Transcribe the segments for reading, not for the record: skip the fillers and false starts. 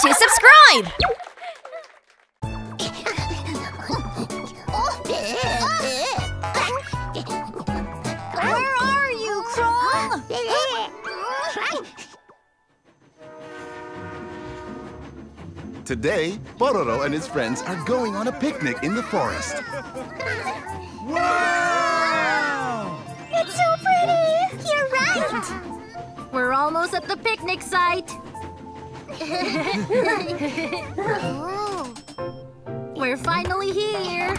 to subscribe! Where are you, Crong? Today, Pororo and his friends are going on a picnic in the forest. Wow! It's so pretty! You're right! We're almost at the picnic site. Oh. We're finally here.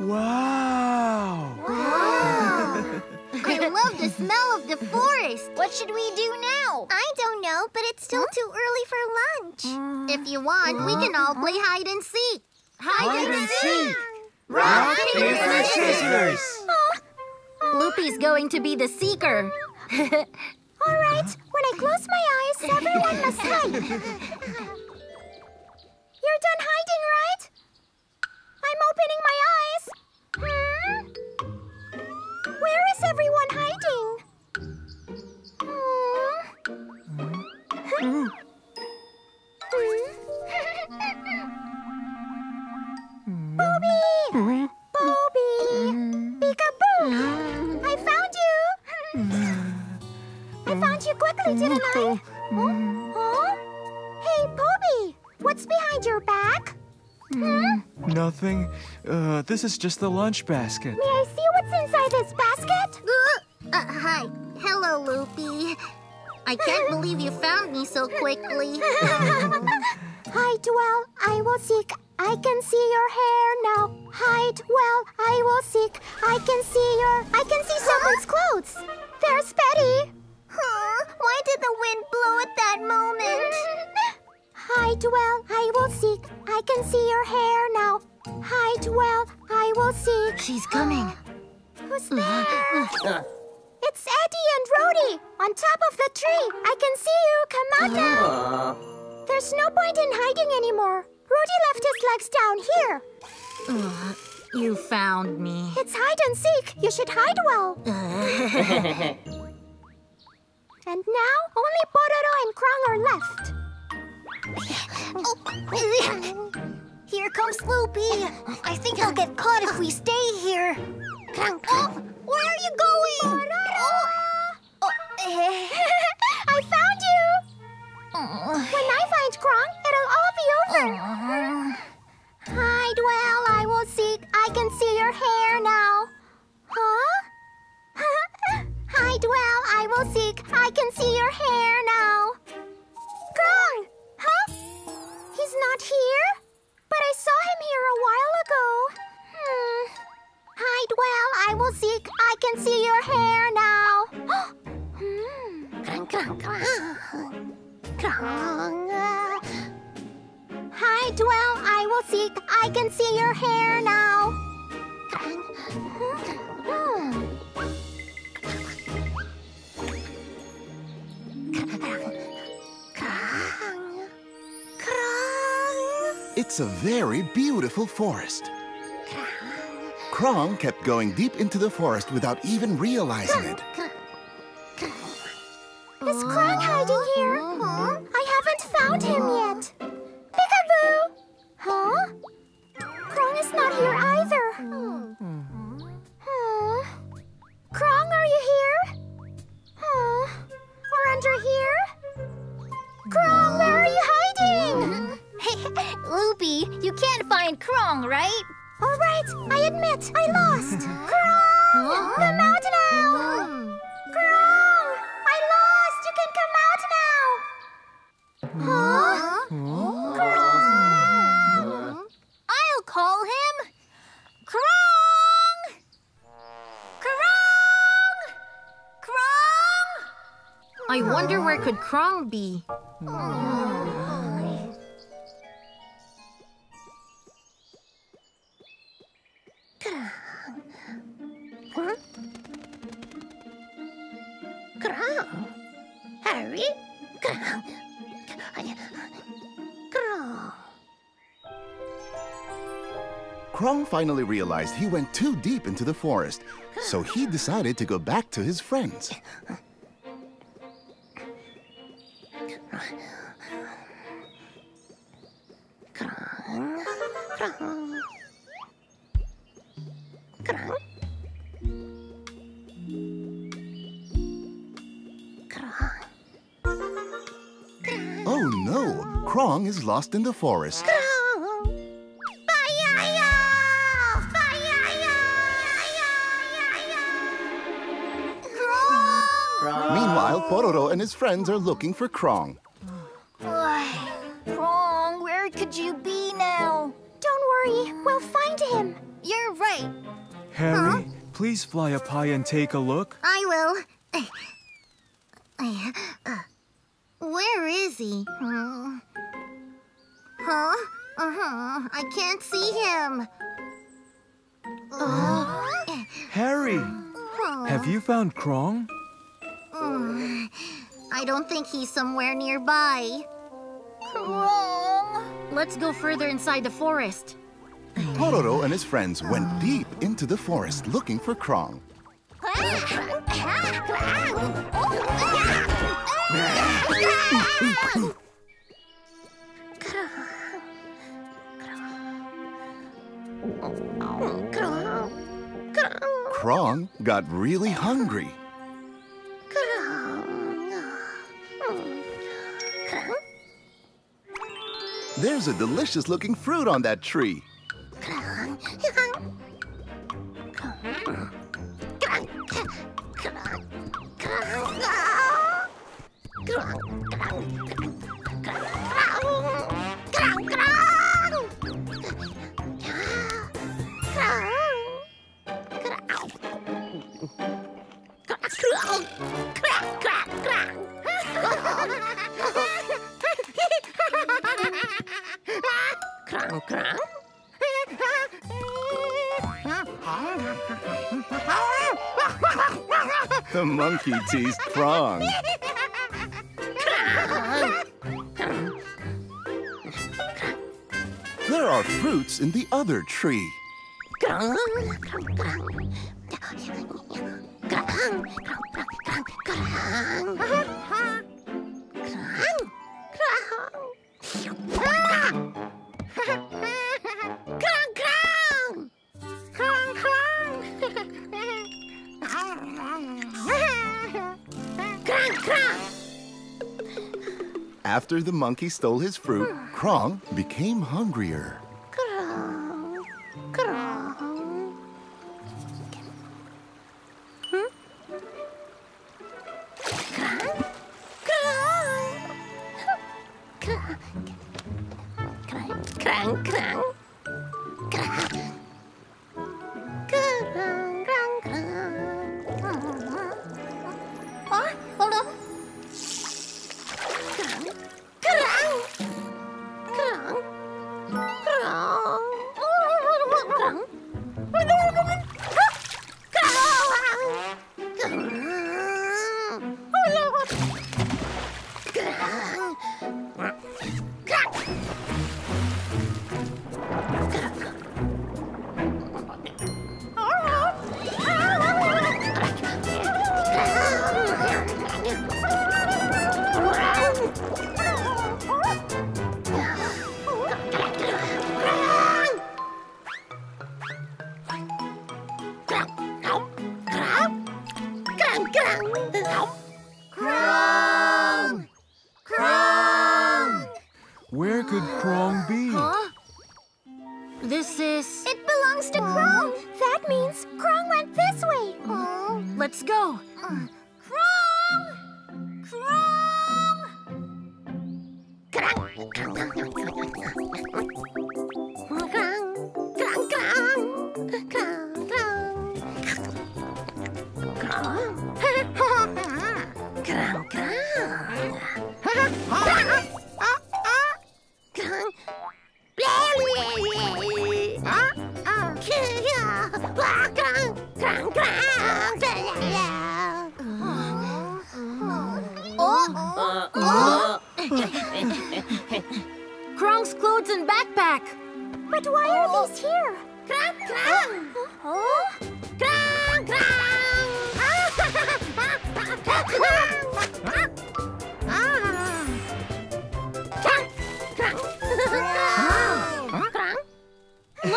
Wow! Wow. I love the smell of the forest. What should we do now? I don't know, but it's still too early for lunch. If you want, we can all play hide and seek. Hide and seek! Rock, paper, scissors! Loopy's going to be the seeker. All right, when I close my eyes, everyone must hide. You're done hiding, right? I'm opening my eyes. Where is everyone hiding? Poby! Poby! Peek-a-boo! I found you! I found you quickly, didn't I? Hey, Poby, what's behind your back? Nothing. This is just the lunch basket. May I see what's inside this basket? Hi. Hello, Loopy. I can't believe you found me so quickly. Hide well, I will seek. I can see your hair now. Hide well, I will seek. I can see your... I can see someone's clothes. There's Petty. Why did the wind blow at that moment? Hide well, I will seek. I can see your hair now. Hide well, I will seek. She's coming. Who's there? It's Eddie and Rody on top of the tree. I can see you. Come out now. There's no point in hiding anymore. Rody left his legs down here. You found me. It's hide and seek. You should hide well. And now, only Pororo and Crong are left. Here comes Loopy. I think I'll get caught if we stay here. Where are you going? I found you. When I find Crong, it'll all be over. Hide well, I will seek. I can see your hair now. Hide well, I will seek. I can see your hair now. Crong! Huh? He's not here? But I saw him here a while ago. Hide well, I will seek. I can see your hair now. Hide well, I will seek. I can see your hair now. It's a very beautiful forest. Crong kept going deep into the forest without even realizing it. Is Crong hiding here? I haven't found him yet. Peek-a-boo! Huh? Crong is not here either. Crong, are you here? Or under here? Crong, where are you hiding? Hey, Loopy, you can't find Crong, right? All right, I admit, I lost. Crong, come out now. Crong, I lost. You can come out now. Crong! I'll call him Crong. Crong! Crong! I wonder where could Crong be. Crong, Harry, Crong, Crong. Crong finally realized he went too deep into the forest, so he decided to go back to his friends. Crong. Crong. Crong. Crong. Oh no! Crong is lost in the forest. Meanwhile, Pororo and his friends are looking for Crong. Crong, where could you be now? Don't worry, we'll find him. You're right. Harry, please fly up high and take a look. I will. Where is he? Huh? I can't see him. Harry, have you found Crong? I don't think he's somewhere nearby. Crong! Let's go further inside the forest. Pororo and his friends went deep into the forest looking for Crong. Crong got really hungry. There's a delicious-looking fruit on that tree. The monkey teased Crong. There are fruits in the other tree. After the monkey stole his fruit, Crong became hungrier. Crong, Crong. Crong, Crong. Crong, Crong, Crong.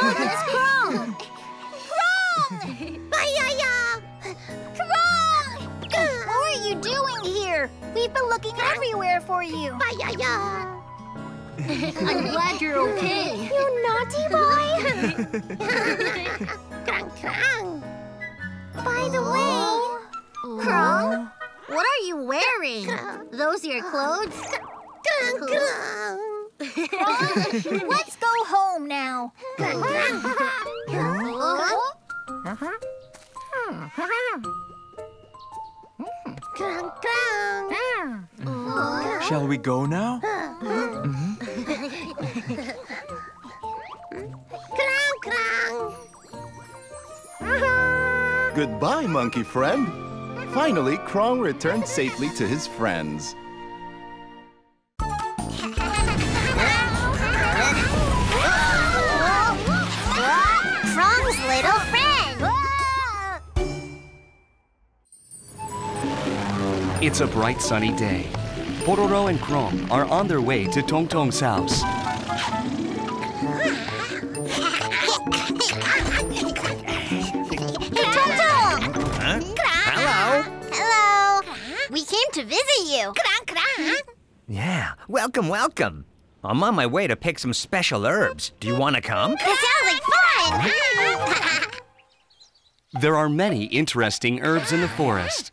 Word is Crong! Crong! Bye-ya-ya! Crong! What are you doing here? We've been looking everywhere for you. Bye-ya-ya! I'm glad you're okay. You naughty boy! Crong, Crong! By the way, Crong, what are you wearing? Crong. Those are your clothes? Crong, Crong! Crong, let's go home now. Shall we go now? Crong, Crong. Goodbye, monkey friend. Finally, Crong returned safely to his friends. Little friend! It's a bright sunny day. Pororo and Crong are on their way to Tongtong's house. Tongtong! Huh? Hello! Hello! We came to visit you. Crong, Crong! Yeah, welcome, welcome. I'm on my way to pick some special herbs. Do you want to come? That sounds like fun! There are many interesting herbs in the forest.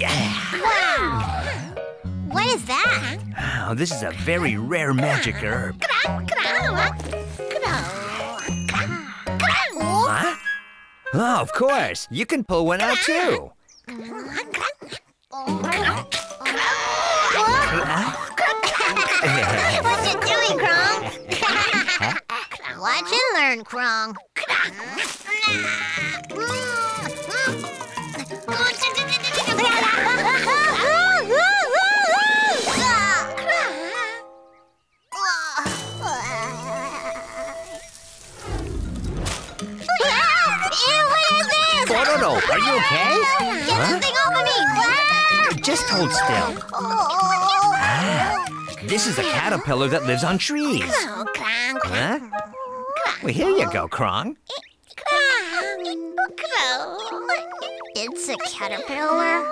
Wow! What is that? Oh, this is a very rare magic herb. Huh? Oh, of course. You can pull one out too. What you doing, Crong? Watch and learn, Crong. Pororo, are you okay? Get this thing off of me! Just hold still. This is a caterpillar that lives on trees. Huh? Well, here you go, Crong. It's a caterpillar.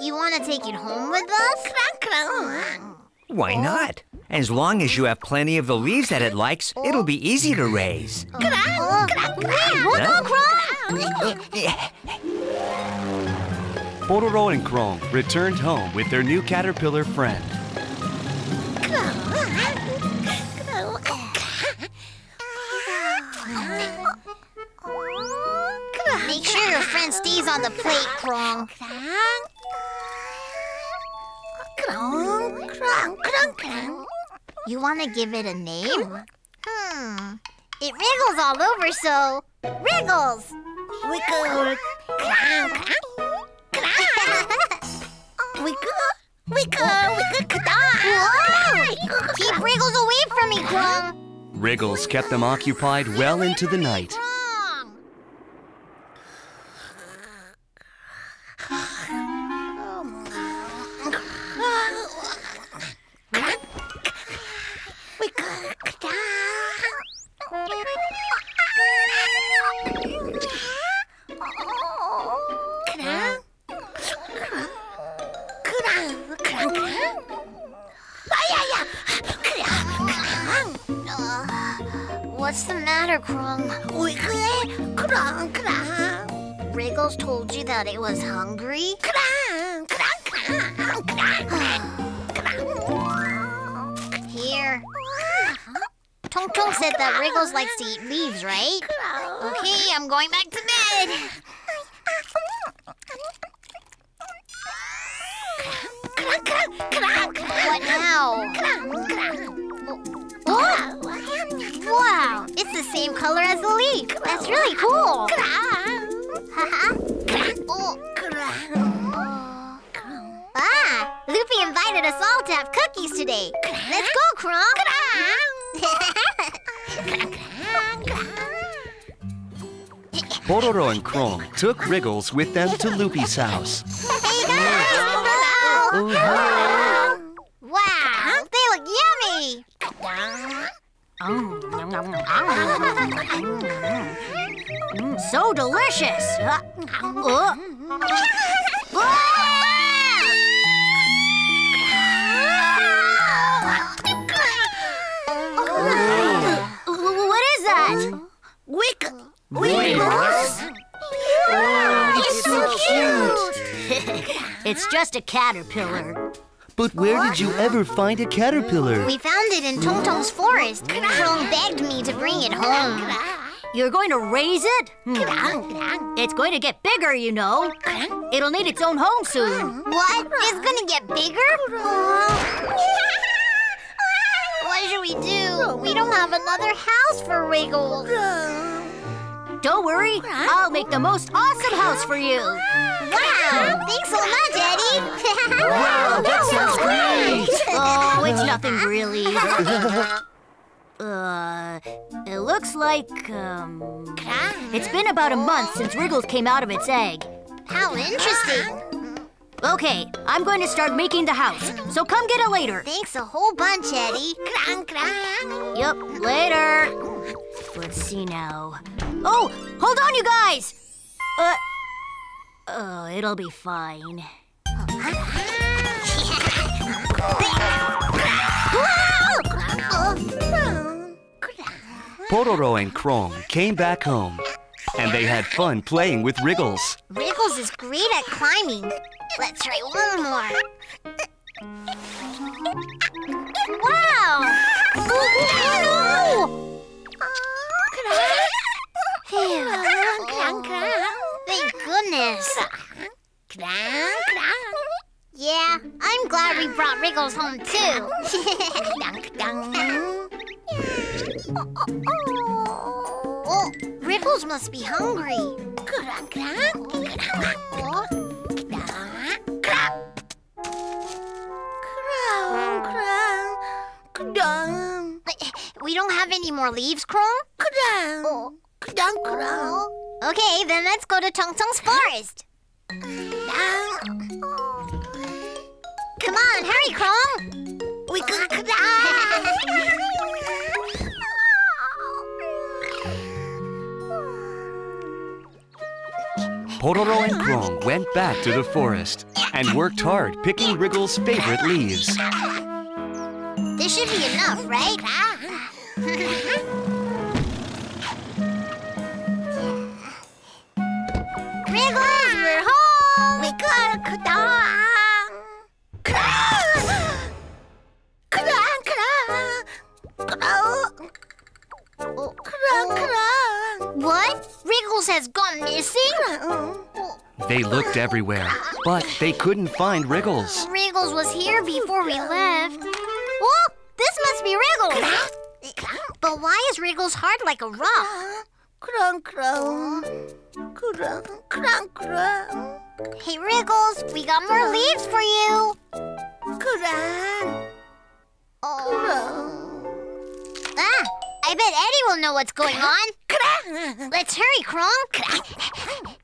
You want to take it home with us? Why not? As long as you have plenty of the leaves that it likes, it'll be easy to raise. Pororo and Crong returned home with their new caterpillar friend. Make sure your friend stays on the plate, Crong. Crong, Crong, Crong, Crong. You want to give it a name? It wriggles all over, so Wriggles. Wiggle, Crong, Crong. Keep Wriggles away from me, Crong! Wriggles kept them occupied well into the night. What's the matter, Crong? Wriggles told you that it was hungry? Here. Tongtong said that Wriggles likes to eat leaves, right? Okay, I'm going back to bed. What now? Oh! Wow! It's the same color as the leaf! That's really cool! Ah! Loopy invited us all to have cookies today! Let's go, Crong! Pororo and Crong took Wriggles with them to Loopy's house. Hey guys! Wow, they look yummy! So delicious! What is that? Wriggles? He's so cute! It's just a caterpillar. But where did you ever find a caterpillar? We found it in Tongtong's forest. Crong begged me to bring it home. You're going to raise it? It's going to get bigger, you know. It'll need its own home soon. What? It's going to get bigger? What should we do? We don't have another house for Wriggles. Don't worry, I'll make the most awesome house for you. Wow! Thanks so much, Eddie! Wow, that sounds great! Oh, it's nothing really. It looks like, it's been about a month since Wriggles came out of its egg. How interesting. Okay, I'm going to start making the house, so come get it later. Thanks a whole bunch, Eddie. Yup, later. Let's see now. Oh, hold on, you guys! Oh, it'll be fine. Pororo and Crong came back home, and they had fun playing with Wriggles. Wriggles is great at climbing. Let's try one more. Wow! Oh, thank goodness. Yeah, I'm glad we brought Wriggles home too. Oh, Wriggles must be hungry. We don't have any more leaves, Crong? Okay, then let's go to Tongtong's forest. Come on, hurry, Crong. We could. Pororo and Crong went back to the forest and worked hard picking Wriggles' favorite leaves. This should be enough, right? Wriggles, we're home! We got a Crong! What? Wriggles has gone missing? They looked everywhere, but they couldn't find Wriggles. Wriggles was here before we left. Oh, this must be Wriggles! But why is Wriggles hard like a rock? Crong, Crong. Crong, Crong, Crong. Hey, Wriggles, we got more leaves for you. Crong. Crong. Ah, I bet Eddie will know what's going on. Crong. Let's hurry, Crong. Crong.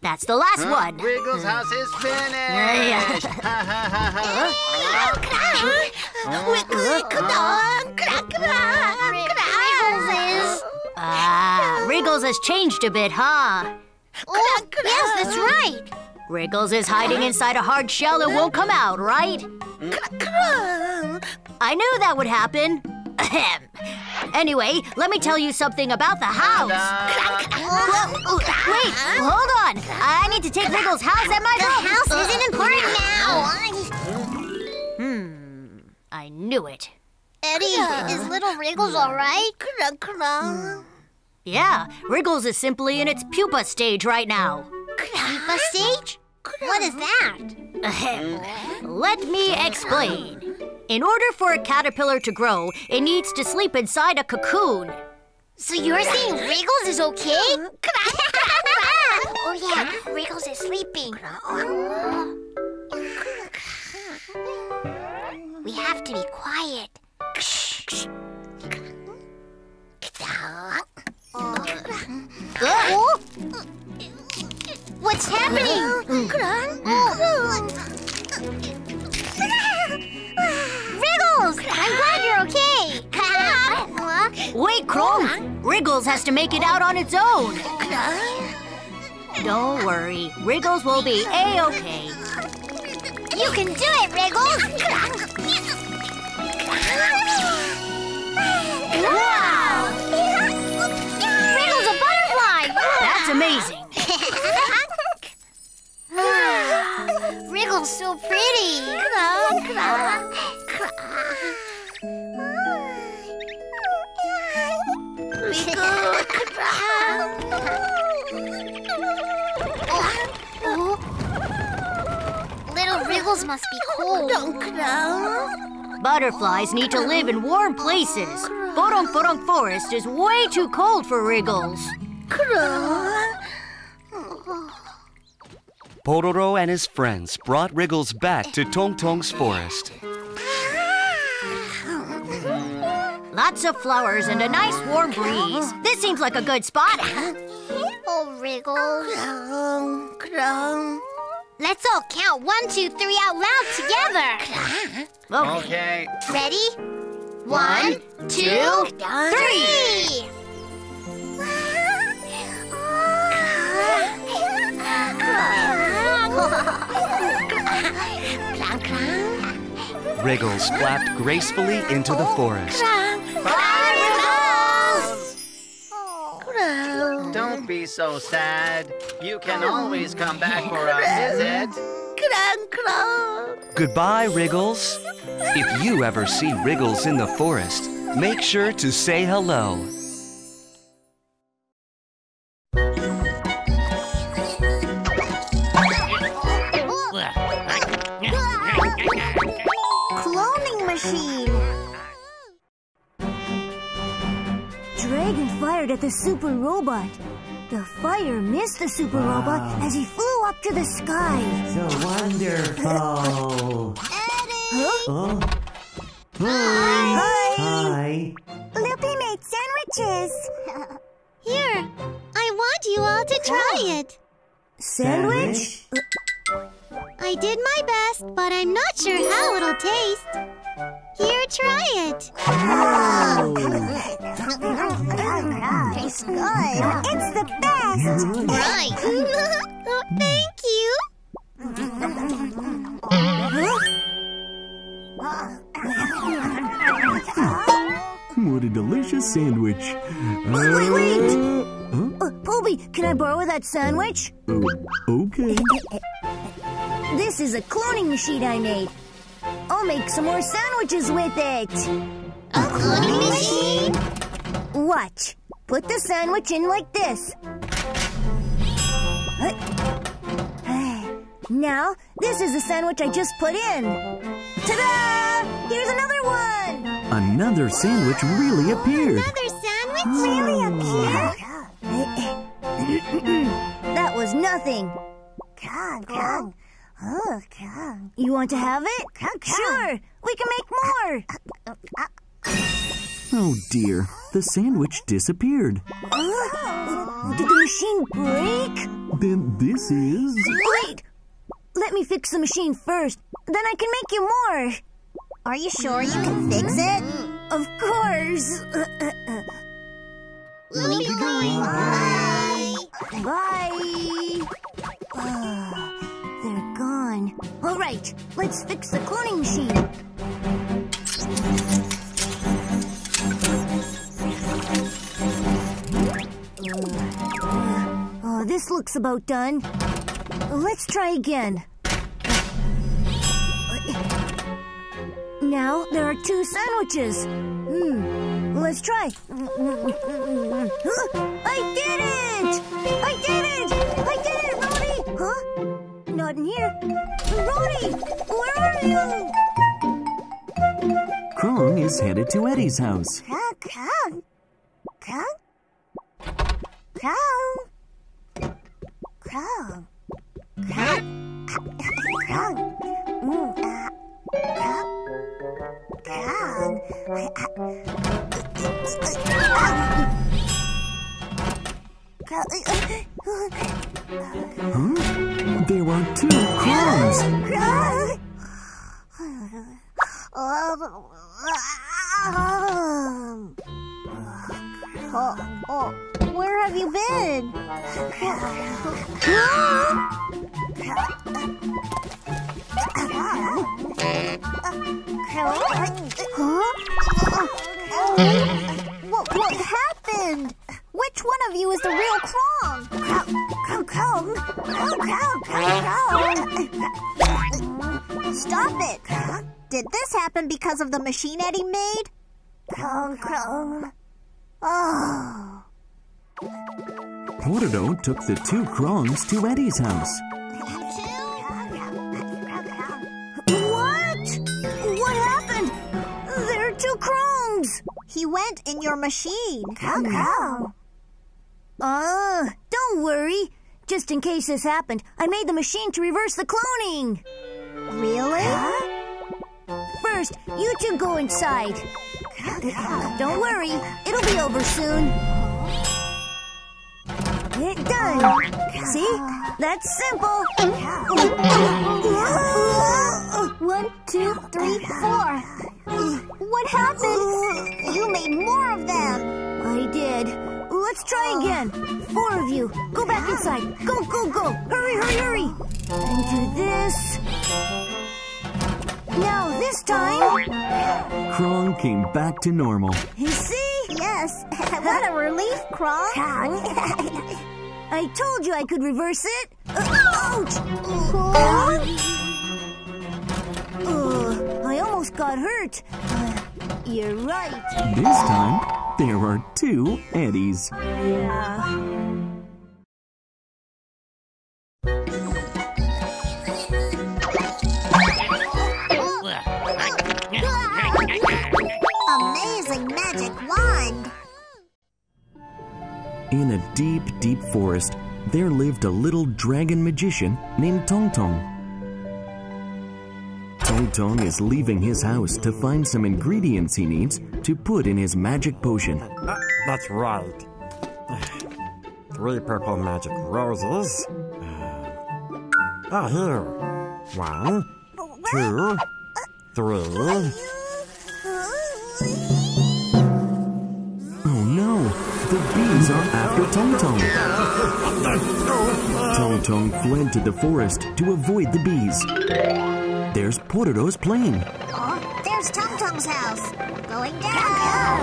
That's the last one. Wriggles' house is finished. Wriggles is... Ah, Wriggles has changed a bit, huh? Oh, yes, that's right. Wriggles is hiding inside a hard shell and won't come out, right? I knew that would happen. Anyway, let me tell you something about the house. Wait, hold on. I need to take Wriggles' house at my home. The house isn't important now. I knew it. Eddie, is little Wriggles all right? Yeah, Wriggles is simply in its pupa stage right now. Pupa stage? What is that? Let me explain. In order for a caterpillar to grow, it needs to sleep inside a cocoon. So you're saying Wriggles is okay? Oh yeah, Wriggles is sleeping. We have to be quiet. Oh. What's happening? Crong? Wriggles! I'm glad you're okay. Wait, Crong! Wriggles has to make it out on its own. Don't worry, Wriggles will be a-okay. You can do it, Wriggles! Wow! Wriggles a butterfly! That's amazing! Wriggles so pretty! Little Wriggles must be cold. Butterflies need to live in warm places. Porong Forest is way too cold for Wriggles. Pororo and his friends brought Wriggles back to Tongtong's forest. Lots of flowers and a nice warm breeze. This seems like a good spot. Oh, Wriggles. Let's all count 1, 2, 3 out loud together. Okay. Ready? 1, 2, 3! Wriggles flapped gracefully into the forest. Don't be so sad. You can always come back for a visit. Goodbye, Wriggles. If you ever see Wriggles in the forest, make sure to say hello. Cloning machine. Dragon fired at the super robot. The fire missed the super robot as he flew up to the sky. So wonderful. Eddie! Huh? Oh. Hi! Loopy made sandwiches. Here, I want you all to try it. Sandwich? I did my best, but I'm not sure how it'll taste. Here, try it. Oh. Tastes good. It's the best. Right. Thank you. What a delicious sandwich. Wait. Poby, can I borrow that sandwich? Okay. This is a cloning machine I made. I'll make some more sandwiches with it. A cloning machine? Watch. Put the sandwich in like this. Now, this is the sandwich I just put in. Ta-da! Here's another one! Another sandwich really appeared. Another sandwich really appeared? That was nothing. Crong. Oh, Crong. You want to have it? Crong. Sure, we can make more. Oh dear, the sandwich disappeared. Did the machine break? Then this is... Wait! Let me fix the machine first, then I can make you more. Are you sure you can fix it? Of course. We'll be going. Bye. Bye. They're gone. All right, let's fix the cloning machine. Oh, this looks about done. Let's try again. Now there are 2 sandwiches. Let's try. I did it, Rody! Huh? Not in here. Rody, where are you? Crong is headed to Eddie's house. Crong. Huh? There are two Crongs. Where have you been? What happened? Which one of you is the real Crong? Crong. Stop it! Did this happen because of the machine Eddie made? Crong, Crong. Oh. Pororo took the two Crongs to Eddie's house. What? What happened? There are two Crongs! He went in your machine. Oh, don't worry. Just in case this happened, I made the machine to reverse the cloning. Really? First, you two go inside. Don't worry, it'll be over soon. It's done. See? That's simple. 1, 2, 3, 4. What happened? You made more of them. I did. Let's try again. 4 of you. Go back inside. Go, go, go. Hurry, hurry, hurry. And do this. Now, this time... Crong came back to normal. You see? Yes. What a relief, Crong. I told you I could reverse it. Ouch! I almost got hurt. You're right. This time, there are 2 Eddies. Yeah. In a deep, deep forest, there lived a little dragon magician named Tongtong. Tongtong is leaving his house to find some ingredients he needs to put in his magic potion. That's right. 3 purple magic roses. Here. 1, 2, 3. The bees are after Tongtong. Tongtong fled to the forest to avoid the bees. There's Pororo's plane. Oh, there's Tongtong's house. Going down.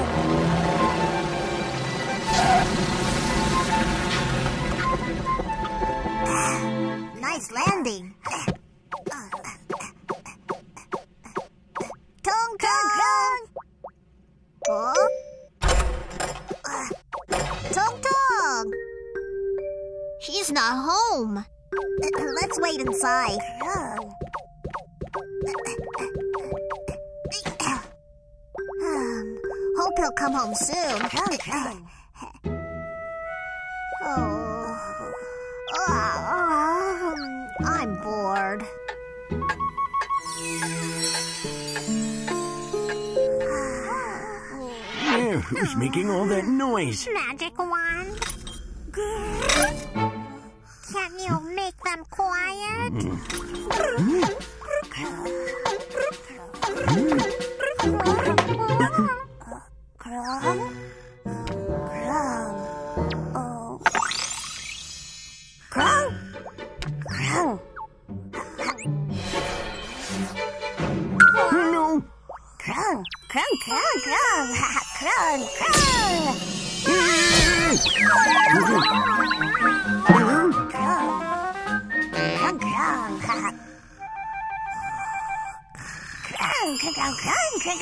Nice landing. Tongtong! Oh? Tongtong! She's not home. Let's wait inside. Hope he'll come home soon. I'm bored. Who's making all that noise? Magic wand. Can you make them quiet? No. Crong, Crong, Crong, Crong, Crong, Crong. Crong, Crong, Crong. Crong, Crong, Crong, Crong,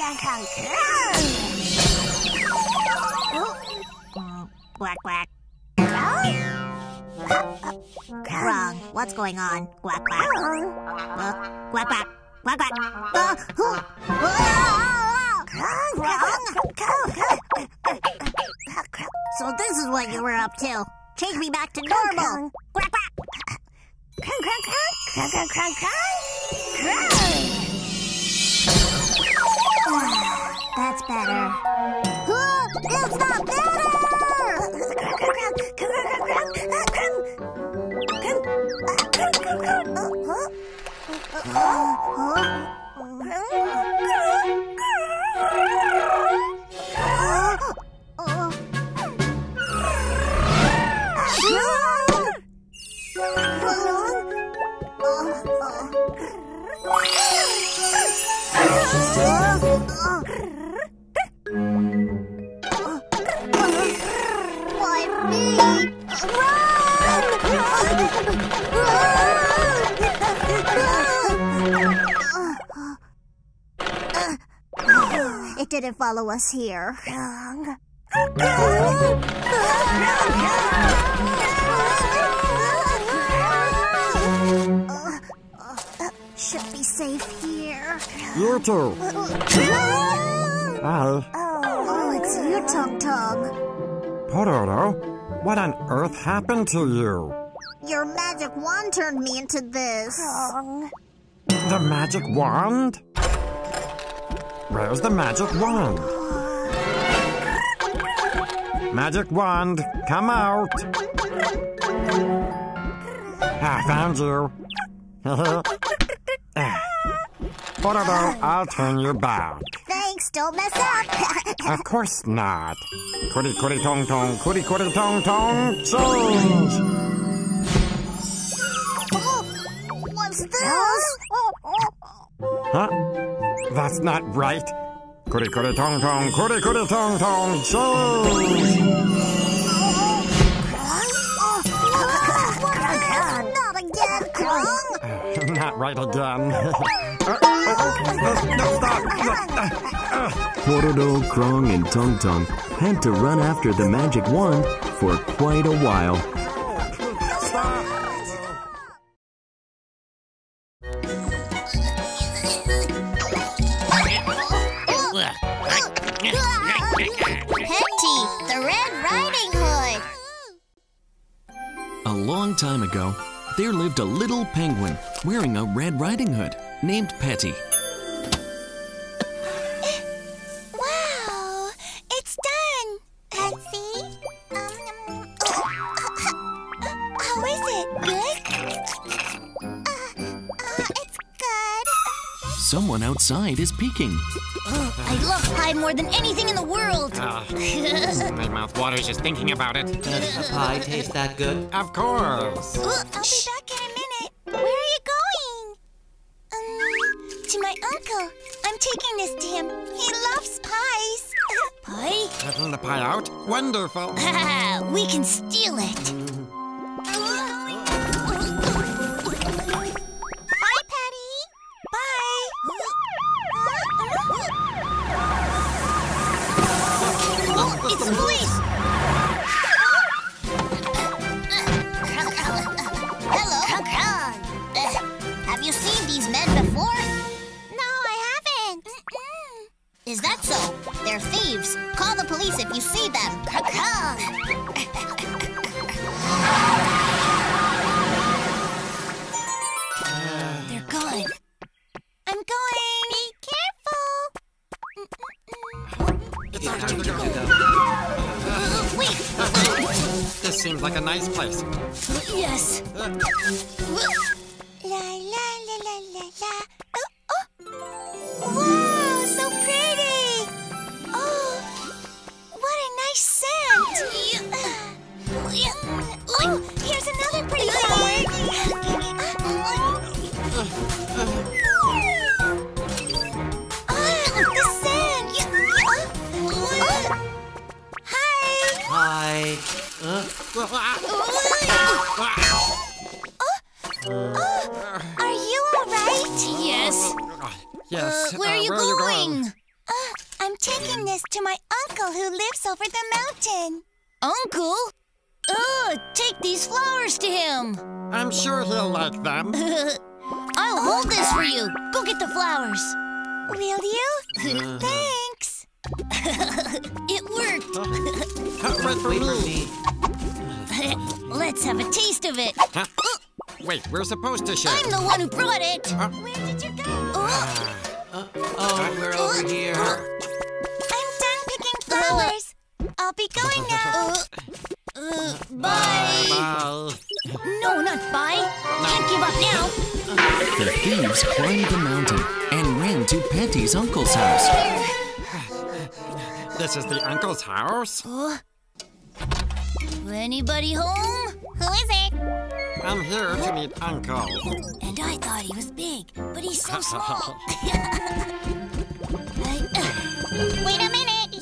Crong, Crong. Quack, quack. Crong, what's going on? Quack, quack. Quack, quack. Quack, quack. So this is what you were up to. Take me back to normal. Quack, quack. Crong, crong, crong, crong, crong, crong, crong. That's better. It's not better! Crong, crong, crong, crong, crong, crong. It didn't follow us here. Should be safe here. You too. Oh, it's you, Tongtong. Pororo, what on earth happened to you? Your magic wand turned me into this. The magic wand? Where's the magic wand? Magic wand, come out! I found you. Pororo, I'll turn you back. Thanks, don't mess up. Of course not. Kuri kuri tong tong, kuri kuri tong tong, change. What's this? Huh? That's not right. Kuri kuri tong tong, kuri kuri tong tong, change. Not again, Crong. Not right again. No, stop. Pororo, Crong, and Tongtong had to run after the magic wand for quite a while. Time ago, there lived a little penguin wearing a red riding hood named Petty. Wow! It's done! Patsy? How is it? Good? It's good. Someone outside is peeking. I love pie more than anything in the world! My mouth waters just thinking about it. Does the pie taste that good? Of course! I'll be back in a minute. Where are you going? To my uncle. I'm taking this to him. He loves pies. Pie? Cutting the pie out? Wonderful! We can steal it! Bye, Patty! Bye! It's the police! Hello, Crong. Have you seen these men before? No, I haven't. Is that so? They're thieves. Call the police if you see them. Crong. They're gone. I'm going. Be careful. It's our turn to go. This seems like a nice place. Yes. La la la la la la. Oh, oh. Wow, so pretty. Oh, what a nice scent. Oh, here's another pretty flower. Are you alright? Yes. Yes. Where are you going? I'm taking this to my uncle who lives over the mountain. Uncle? Take these flowers to him. I'm sure he'll like them. I'll hold this for you. Go get the flowers. Will you? Thanks. It worked! Wait for me. Let's have a taste of it. Huh? Wait, we're supposed to share. I'm the one who brought it! Where did you go? We're over here. I'm done picking flowers. I'll be going now. Bye! No, not bye. Can't give up now. the thieves climbed the mountain and ran to Petty's uncle's house. This is the uncle's house? Huh? Anybody home? Who is it? I'm here to meet Uncle. And I thought he was big, but he's so small. Wait a minute!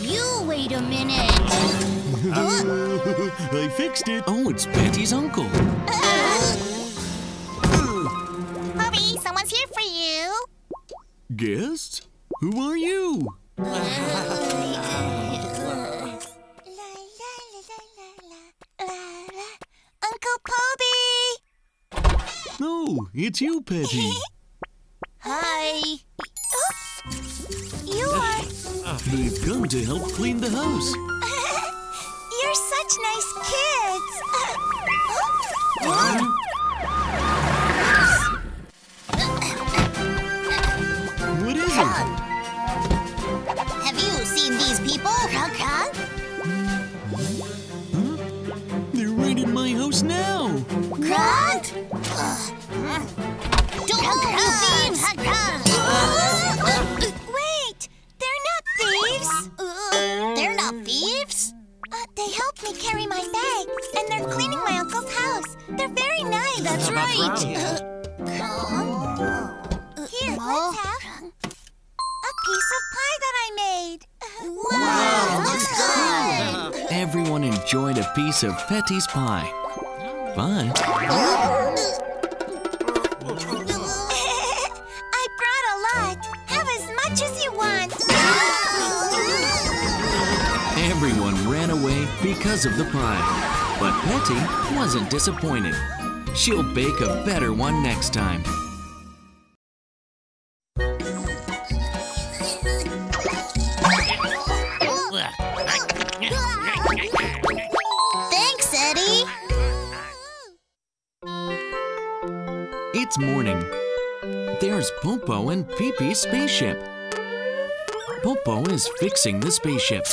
You wait a minute! I fixed it! Oh, it's Petty's uncle. Poby, someone's here for you. Guests? Who are you? Uncle Poby! No, it's you, Petty. Hi. You are... We've come to help clean the house. You're such nice kids. What is it? Have you seen these people? Crong, crong. They're right in my house now. Crong? Don't help you thieves! Wait, they're not thieves. They're not thieves? They helped me carry my bag, and they're cleaning my uncle's house. They're very nice. That's right. Here, let's have a piece of pie that I made. Wow, looks good. Everyone enjoyed a piece of Petty's pie. Bye. I brought a lot. Have as much as you want. Everyone ran away because of the pie. But Petty wasn't disappointed. She'll bake a better one next time. Thanks, Eddie. It's morning. There's Popo and Pee-Pee's spaceship. Popo is fixing the spaceship.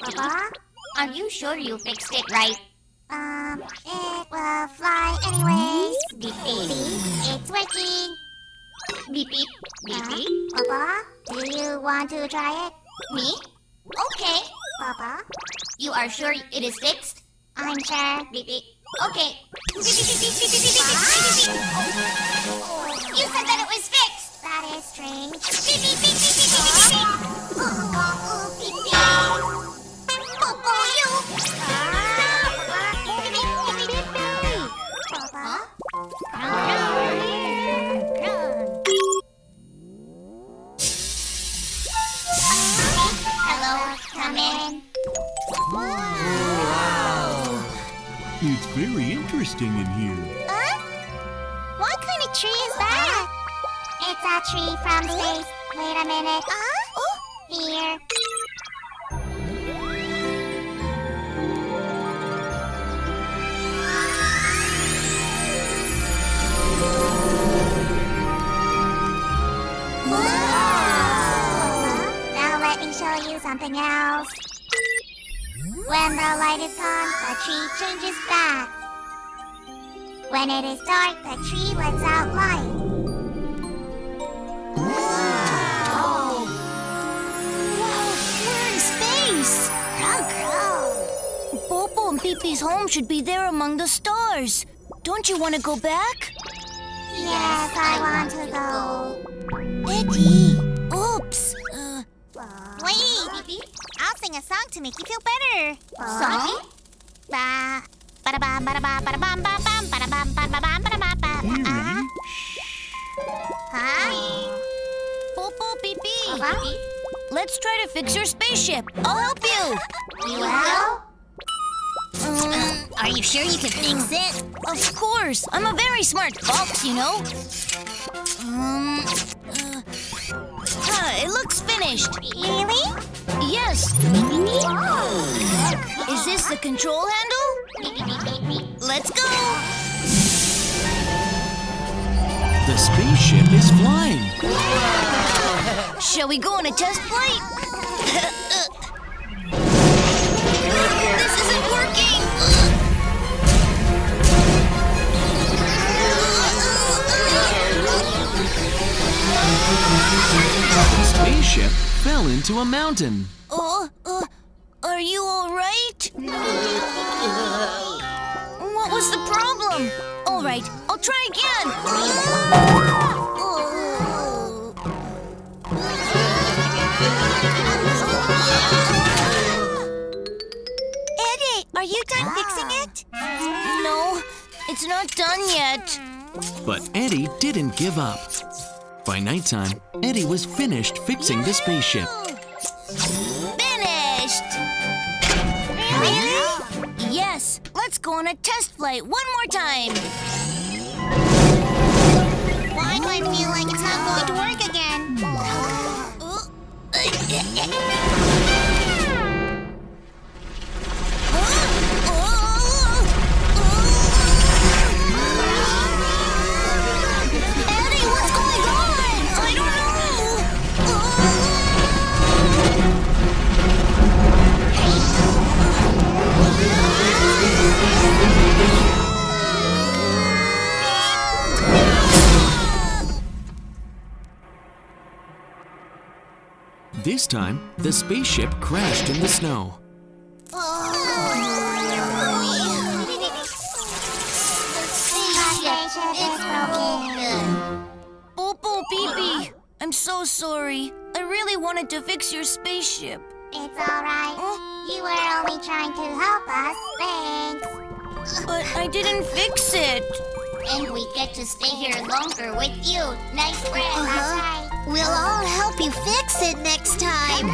Papa, are you sure you fixed it right? It will fly anyways. Beep, beep. See, it's working. Beep, beep, beep, beep. Papa, do you want to try it? Me? Okay. Papa? You are sure it is fixed? I'm sure. Beep, beep. Okay. Beep, beep, beep, beep, beep, beep, beep, beep, beep. You said that it was fixed. That is strange. Beep, beep, beep, beep, beep, beep, beep, beep. Beep, beep. Popo, you. Hello, come in. Wow. It's very interesting in here. What kind of tree is that? It's a tree from space. Wait a minute. Oh, here. Wow. Now let me show you something else. When the light is on, the tree changes back. When it is dark, the tree lets out light. Wow! Wow, we're in space! Popo and Pee-Pee's home should be there among the stars. Don't you want to go back? Yes, I want to go. Eddie! Oops! Wait! I'll sing a song to make you feel better. Song? Bah. We're ready? Hi. Popo, Pee-Pee. Let's try to fix your spaceship. I'll help you. You will? Are you sure you can fix it? Of course. I'm a very smart fox, you know. It looks finished. Really? Yes. Oh. Is this the control handle? Let's go! The spaceship is flying! Wow. Shall we go on a test flight? This isn't working! ship fell into a mountain. Are you all right? What was the problem? All right, I'll try again. Eddie, are you done fixing it? No, it's not done yet. But Eddie didn't give up. By nighttime, Eddie was finished fixing the spaceship. Finished! Really? Yes, let's go on a test flight one more time. Why do I feel like it's not going to work again? This time, the spaceship crashed in the snow. Oh, Poby, I'm so sorry. I really wanted to fix your spaceship. It's all right. You were only trying to help us, thanks. But I didn't fix it. And we get to stay here longer with you. Nice friend, all right. We'll all help you fix it next time.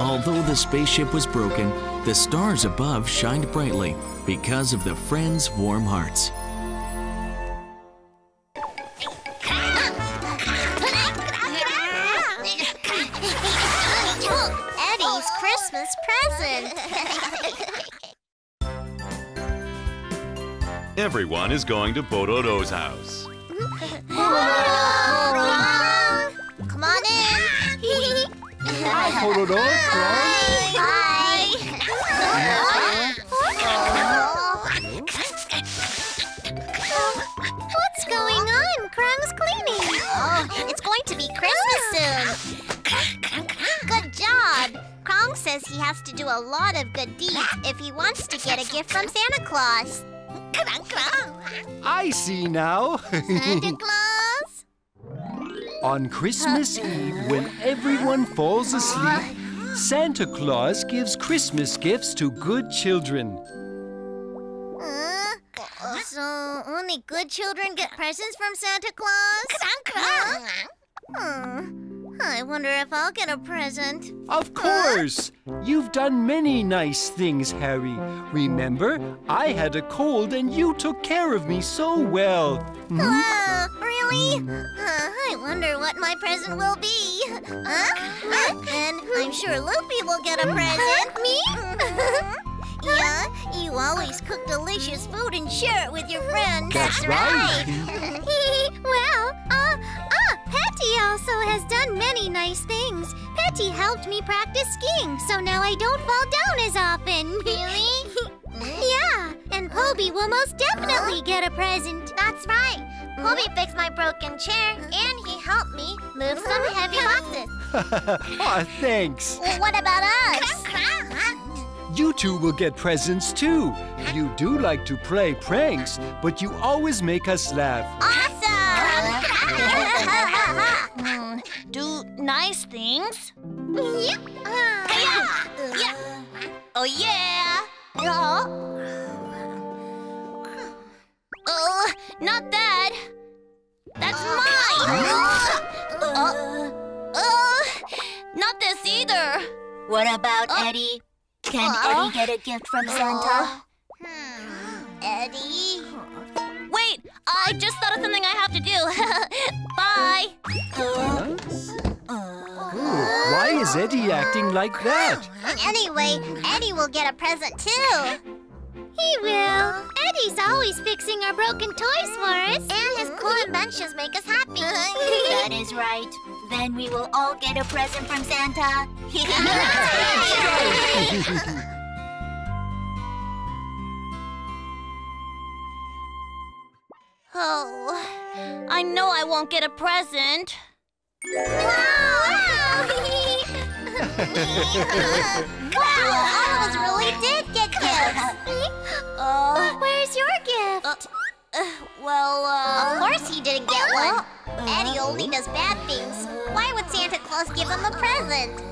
Although the spaceship was broken, the stars above shined brightly because of the friends' warm hearts. Eddie's Christmas present. Everyone is going to Pororo's house. Pororo! Come on in! Hi, Pororo! Hi! What's going on? Crong's cleaning! Oh, it's going to be Christmas soon! Good job! Crong says he has to do a lot of good deeds if he wants to get a gift from Santa Claus. I see now. Santa Claus? On Christmas Eve, when everyone falls asleep, Santa Claus gives Christmas gifts to good children. So only good children get presents from Santa Claus? I wonder if I'll get a present. Of course! You've done many nice things, Harry. Remember, I had a cold and you took care of me so well. Wow, really? I wonder what my present will be. And I'm sure Loopy will get a present. Me? Yeah, you always cook delicious food and share it with your friends. That's right. Petty also has done many nice things. Petty helped me practice skiing, so now I don't fall down as often. Really? Yeah, and Poby will most definitely get a present. That's right. Poby fixed my broken chair, and he helped me move some heavy boxes. Thanks. Well, what about us? You two will get presents, too. You do like to play pranks, but you always make us laugh. Awesome! Do nice things? Yep. Oh, yeah! Oh, not that! That's mine! Not this either! What about Eddie? Can Eddie get a gift from Santa? Eddie? Wait! I just thought of something I have to do. Bye! Why is Eddie acting like that? Anyway, Eddie will get a present too. He will. Eddie's always fixing our broken toys for us. And his cool adventures make us happy. That is right. Then we will all get a present from Santa. Oh, I know I won't get a present. Wow, all of us really did get gifts. Where's your gift? Of course he didn't get one. Eddie only does bad things. Why would Santa Claus give him a present?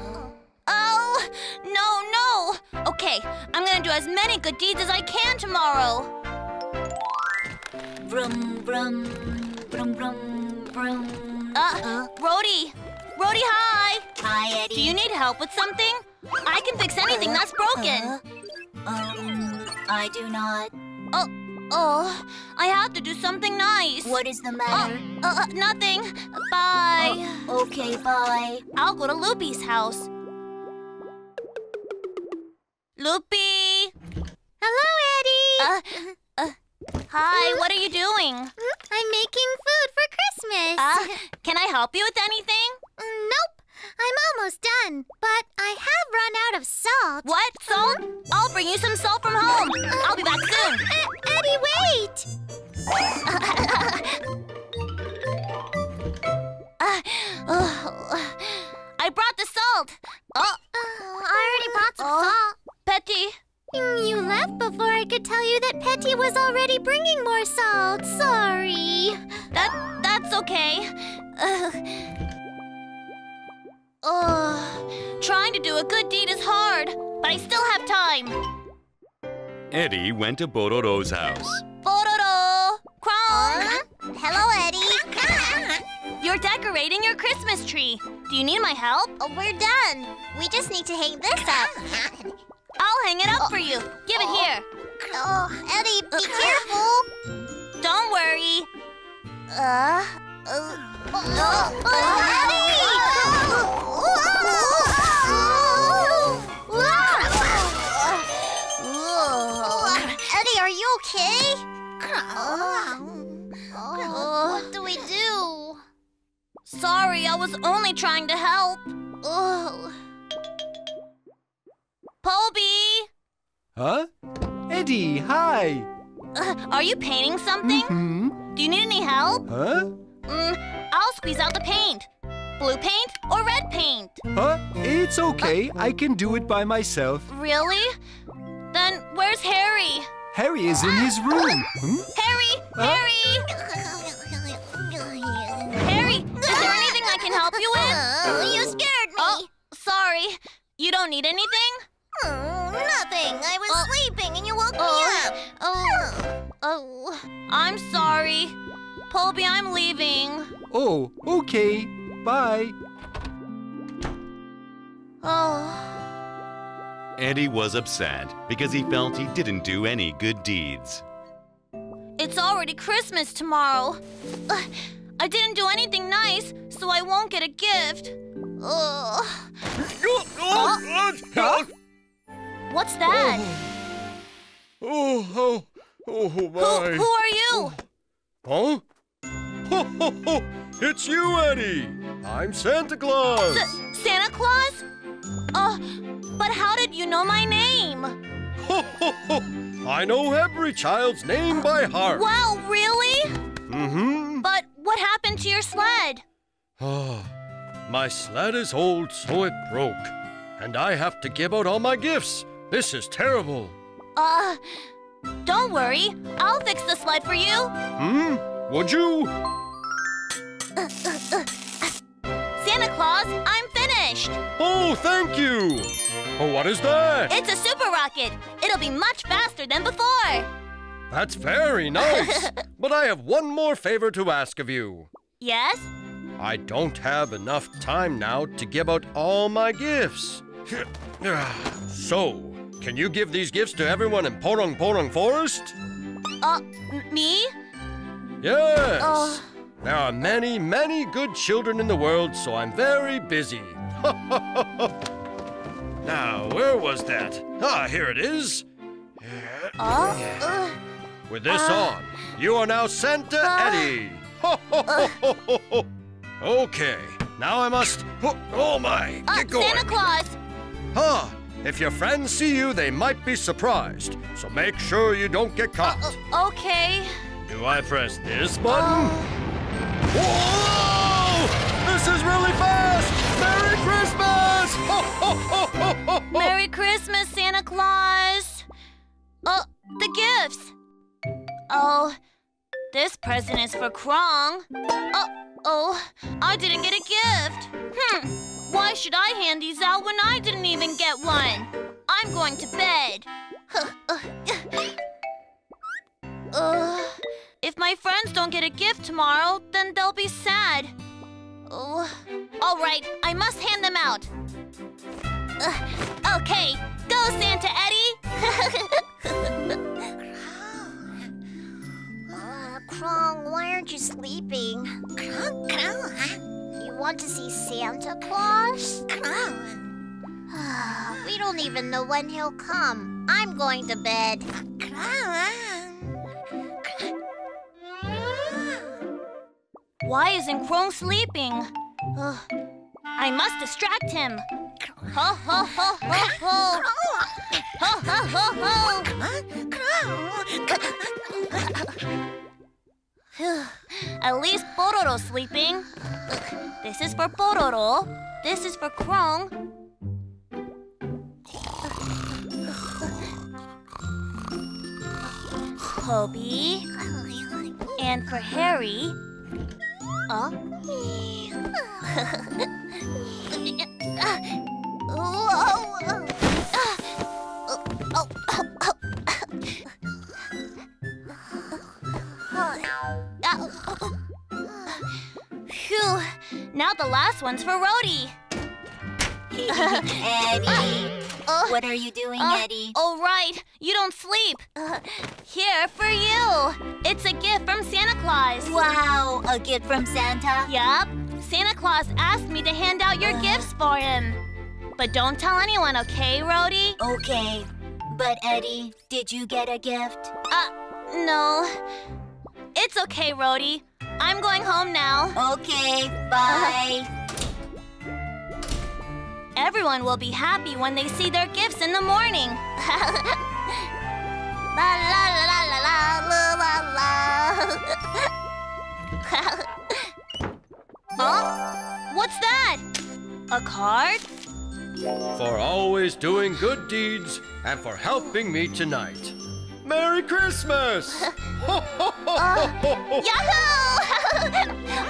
Oh, no, no. Okay, I'm gonna do as many good deeds as I can tomorrow. Vroom, vroom, vroom, vroom, vroom. Rody, hi. Hi, Eddie. Do you need help with something? I can fix anything that's broken. I do not. Oh, I have to do something nice. What is the matter? Nothing. Bye. Okay, bye. I'll go to Loopy's house. Loopy! Hello, Eddie! Hi, what are you doing? I'm making food for Christmas. Can I help you with anything? Nope. I'm almost done, but I have run out of salt. What? Salt? I'll bring you some salt from home. I'll be back soon. Eddie, wait! I brought the salt. I already brought some salt. Petty. You left before I could tell you that Petty was already bringing more salt. Sorry. That's okay. Trying to do a good deed is hard, but I still have time. Eddie went to Pororo's house. Pororo! Crong! Hello, Eddie. You're decorating your Christmas tree. Do you need my help? Oh, we're done. We just need to hang this up. I'll hang it up for you. Give it here. Oh, Eddie, be careful. Don't worry. Eddie! Eddie, are you okay? What do we do? Sorry, I was only trying to help. Poby! Huh? Eddie, hi! Are you painting something? Do you need any help? I'll squeeze out the paint. Blue paint or red paint? It's okay. I can do it by myself. Really? Then where's Harry? Harry is in his room. Harry! Harry! Harry, is there anything I can help you with? You scared me. Oh, sorry. You don't need anything? Nothing. I was sleeping and you woke me up. I'm sorry. Poby, I'm leaving. Oh, okay. Bye. Eddie was upset because he felt he didn't do any good deeds. It's already Christmas tomorrow. I didn't do anything nice, so I won't get a gift. What's that? My. Who are you? It's you, Eddie! I'm Santa Claus! Santa Claus? But how did you know my name? I know every child's name by heart. Wow, really? But what happened to your sled? My sled is old, so it broke. And I have to give out all my gifts. This is terrible. Don't worry. I'll fix the sled for you. Would you? Santa Claus, I'm finished. Oh, thank you. What is that? It's a super rocket. It'll be much faster than before. That's very nice. But I have one more favor to ask of you. Yes? I don't have enough time now to give out all my gifts. So, can you give these gifts to everyone in Porong Porong Forest? Me? Yes. There are many, many good children in the world, so I'm very busy. Now, where was that? Here it is. With this on, you are now Santa Eddie. Okay, now I must... Oh, my. Get going. Santa Claus. If your friends see you, they might be surprised. So make sure you don't get caught. Okay. Do I press this button? Whoa! This is really fast! Merry Christmas! Ho, ho, ho, ho, ho, ho. Merry Christmas, Santa Claus! Oh, the gifts! Oh, this present is for Crong. Oh, I didn't get a gift. Why should I hand these out when I didn't even get one? I'm going to bed. If my friends don't get a gift tomorrow, then they'll be sad. All right, I must hand them out. Okay, go Santa Eddie. Crong, why aren't you sleeping? Crong, Crong, huh? You want to see Santa Claus? Crong. We don't even know when he'll come. I'm going to bed. Crong. Crong. Why isn't Crong sleeping? I must distract him. Ho, ho, ho, ho, ho. Ho, ho, ho, ho. Crong. At least Pororo's sleeping. This is for Pororo. This is for Crong. Poby. And for Harry. Oh. Phew, now the last one's for Rody. Eddie, what are you doing, Eddie? Oh, right, you don't sleep. Here for you. It's a gift from Santa Claus. Wow, a gift from Santa? Yep, Santa Claus asked me to hand out your gifts for him. But don't tell anyone, okay, Rody? Okay, but Eddie, did you get a gift? No. It's okay, Rody. I'm going home now. Okay, bye. Everyone will be happy when they see their gifts in the morning. La la la la la la la la. Huh? What's that? A card? For always doing good deeds and for helping me tonight. Merry Christmas! Yahoo!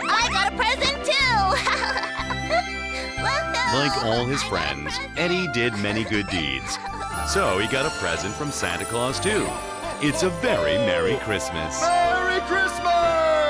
I got a present too! Like all his friends, Eddie did many good deeds. So he got a present from Santa Claus too. It's a very Merry Christmas. Merry Christmas!